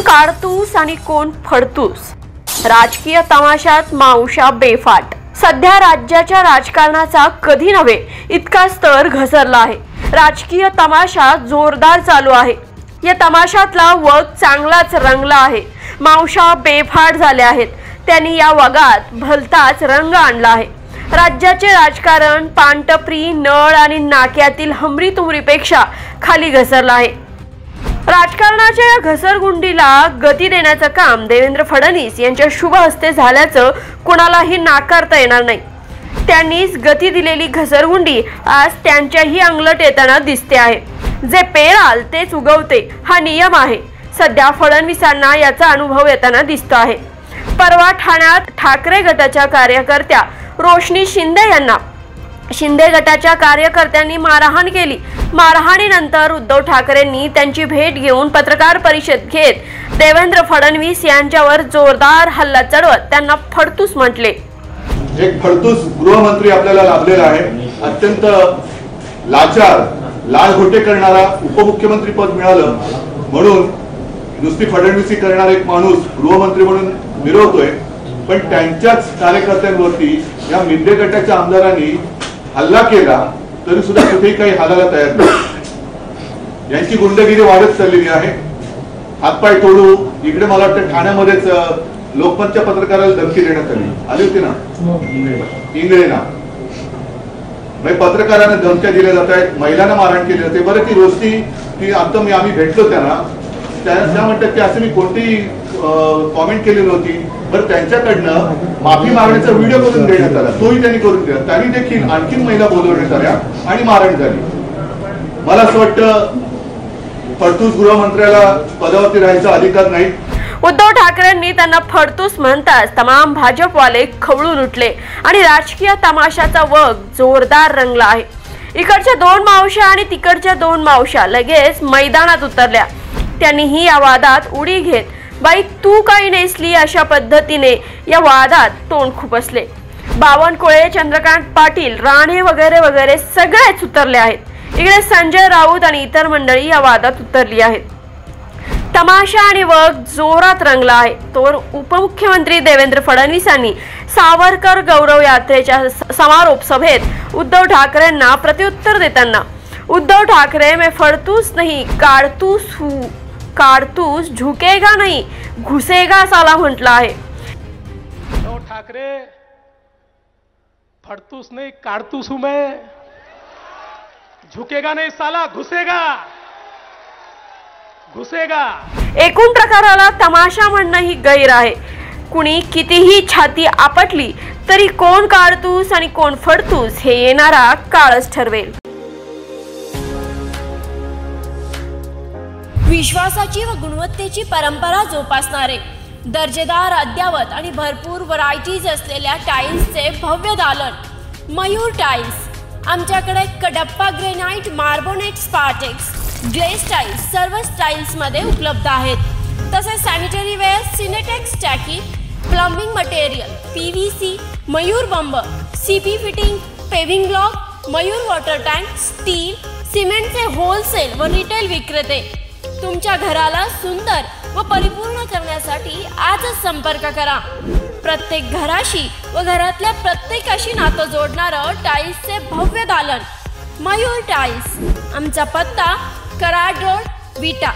कोण काढतूस आणि कोण फडतूस, राजकीय तमाशात मावशा बेफाट। सध्या राज्याच्या राजकारणाचा कधी नव्हे इतका स्तर घसरला आहे। राजकीय तमाशा जोरदार चालू आहे। या तमाशातला वग चांगलाच रंगला आहे। मावशा बेफाट झाले आहेत, त्यांनी या वगात भलताच रंग आणला आहे। राज्याचे राजकारण पानटपरी, नळ आणि नाक्यातील हमरी तुमरीपेक्षा खाली घसरला आहे। राजकारणाच्या या घसरगुंडीला गती देण्याचं काम देवेंद्र फडणवीस यांच्या शुभ हस्ते झाल्याचं कोणालाही नाकारता येणार नाही। त्यांनीच गती दिलेली घसरगुंडी आज त्यांच्याही अंगलट येताना दिसते आहे। जे पेराल तेच उगवते हा नियम आहे। सध्या फडणवीसांना याचा अनुभव येताना दिसतो आहे। परवा ठाण्यात ठाकरे गटाच्या कार्यकर्त्या रोशनी शिंदे यांना शिंदे गटाच्या कार्यकर्त्यांनी मारहाण केली। मारहाणीनंतर उद्धव ठाकरेंनी त्यांची भेट घेऊन पत्रकार परिषद घेत देवेंद्र फडणवीस यांच्यावर जोरदार हल्ला चढवत त्यांना फडतूस म्हटले। एक फडतूस गृहमंत्री आपल्याला लाभलेला आहे। अत्यंत लाचार, लालघोटे करणारा उपमुख्यमंत्री पद मिळालं म्हणून नुसती फडणवीसी करणारा एक माणूस गृहमंत्री म्हणून मिरवतोय, पण त्यांच्याच कार्यकर्त्यांवरती या मिंदे गटाच्या आमदारांनी हल्ला केला तरी सुद्धा कुठेही काही हालायला तयार नाही। यांची गुंडगिरी वाढत चाललेली आहे। हातपाय तोडू इकडे मला वाटतं ठाण्यामध्येच लोकमतच्या पत्रकाराला धमकी देण्यात आली होती ना, इंगळेना पत्रकारांना धमक्या दिल्या जात आहेत, महिलांना मारहाण केली जाते। बरं ती रोस्ती ती आता मी आम्ही भेटलो त्यांना, त्या म्हणतात की असं मी कोणतीही कॉमेंट केली नव्हती। बरं त्यांच्याकडनं माफी मागण्याचा व्हिडिओ करून देण्यात आला, तोही त्यांनी करून दिला। त्यांनी देखील आणखीन महिला बोलवण्यात आल्या आणि मारण झाली। मला असं वाटतं फडतूस गृहमंत्र्याला पदावरती राहायचा अधिकार नाही। उद्धव ठाकरेंनी त्यांना फडतूस म्हणताच तमाम भाजपवाले खवळून उठले आणि राजकीय तमाशाचा वग जोरदार रंगला आहे। इकडच्या दोन मावशा आणि तिकडच्या दोन मावशा लगेच मैदानात उतरल्या। त्यांनीही या वादात उडी घेत बाई तू काही नेसली अशा पद्धतीने या वादात तोंड खुपसले। बावनकुळे, चंद्रकांत पाटील, राणे वगैरे वगैरे सगळेच उतरले आहेत। इकडे संजय राऊत आणि इतर मंडळी या वादात उतरली आहेत। तमाशा आणि वग जोरात रंगला आहे। तर उपमुख्यमंत्री देवेंद्र फडणवीसांनी सावरकर गौरव यात्रेच्या समारोप सभेत उद्धव ठाकरेंना प्रत्युत्तर देताना उद्धव ठाकरे में फडतूस नाही काढतूस हूं, कारतूस झुकेगा नहीं घुसेगा साला म्हटला आहे। उद्धव ठाकरे फडतूस नहीं कारतूस हूं मैं, झुकेगा नहीं साला घुसेगा घुसेगा। एकूण प्रकाराला तमाशा म्हणणं ही गैर आहे। कुणी कितीही छाती आपटली तरी कोण कारतूस आणि कोण फडतूस हे येणारा काळच ठरवेल। विश्वासाची व गुणवत्तेची परंपरा जोपासणारे, दर्जेदार, अद्यावत आणि भरपूर व्हरायटीज असलेल्या टाईल्सचे भव्य दालन मयूर टाईल्स। आमच्याकडे Kadappa granite, marbonite, Spartex, glaze tiles सर्व स्टाईल्समध्ये उपलब्ध आहेत। तसेच सॅनिटरी वेअर, सिनेटेक्स टाकी, प्लंबिंग मटेरियल, PVC, मयूर बंब, CP fitting, paving block, Mayur water tank, steel, सिमेंटचे होलसेल व रिटेल विक्रेते। तुमच्या घराला सुंदर व परिपूर्ण करण्यासाठी आजच संपर्क करा। प्रत्येक घराशी व घरातल्या प्रत्येकाशी नातं जोडणारं टाईल्सचे भव्य दालन मयूर टाईल्स। आमचा पत्ता कराड रोड, विटा।